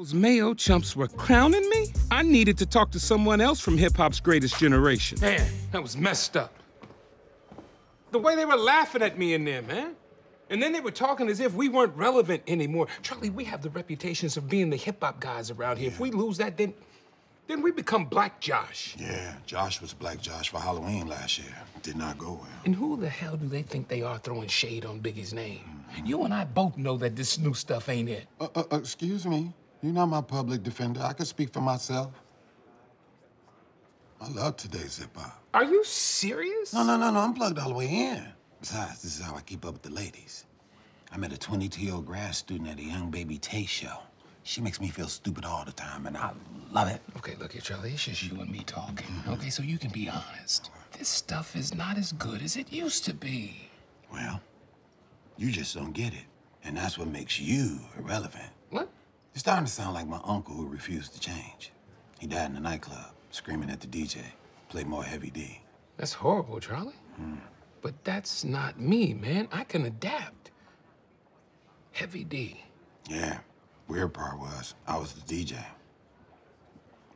Those Mayo chumps were clowning me? I needed to talk to someone else from hip-hop's greatest generation. Man, that was messed up. The way they were laughing at me in there, man. And then they were talking as if we weren't relevant anymore. Charlie, we have the reputations of being the hip-hop guys around here. Yeah. If we lose that, then we become Black Josh. Yeah, Josh was Black Josh for Halloween last year. Did not go well. And who the hell do they think they are throwing shade on Biggie's name? Mm-hmm. You and I both know that this new stuff ain't it. Excuse me, you're not my public defender. I can speak for myself. I love today's hip-hop. Are you serious? No, I'm plugged all the way in. Besides, this is how I keep up with the ladies. I met a 22-year-old grad student at a young Baby Tate show. She makes me feel stupid all the time, and I love it. Okay, look here, Charlie, it's just you and me talking, okay? So you can be honest. This stuff is not as good as it used to be. Well, you just don't get it, and that's what makes you irrelevant. What? You're starting to sound like my uncle who refused to change. He died in a nightclub, screaming at the DJ, played more Heavy D. That's horrible, Charlie. But that's not me, man. I can adapt. Heavy D. Yeah. Weird part was, I was the DJ.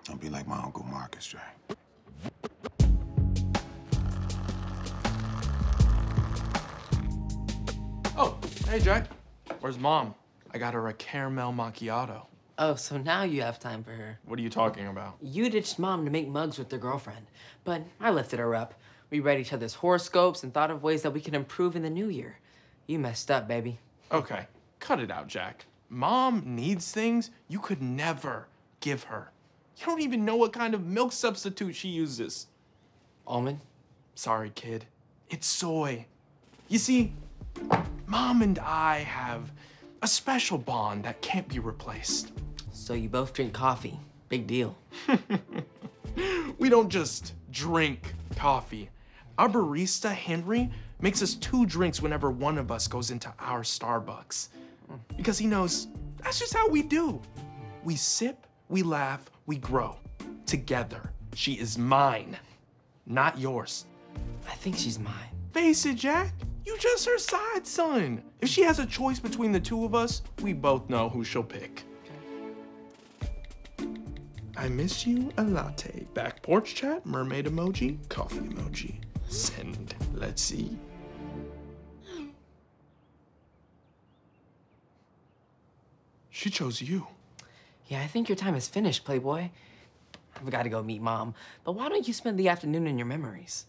Don't be like my Uncle Marcus, Jack. Oh, hey, Jack. Where's Mom? I got her a caramel macchiato. Oh, so now you have time for her. What are you talking about? You ditched Mom to make mugs with her girlfriend, but I lifted her up. We read each other's horoscopes and thought of ways that we can improve in the new year. You messed up, baby. Okay, cut it out, Jack. Mom needs things you could never give her. You don't even know what kind of milk substitute she uses. Almond? Sorry, kid. It's soy. You see, Mom and I have a special bond that can't be replaced. So you both drink coffee. Big deal. We don't just drink coffee. Our barista, Henry, makes us 2 drinks whenever one of us goes into our Starbucks. Because he knows that's just how we do. We sip, we laugh, we grow. Together. She is mine, not yours. I think she's mine. Face it, Jack. You just her side son. If she has a choice between the two of us, we both know who she'll pick. Okay. I miss you a latte. Back porch chat, mermaid emoji, coffee emoji. Send. Let's see. She chose you. Yeah, I think your time is finished, Playboy. I've got to go meet Mom. But why don't you spend the afternoon in your memories?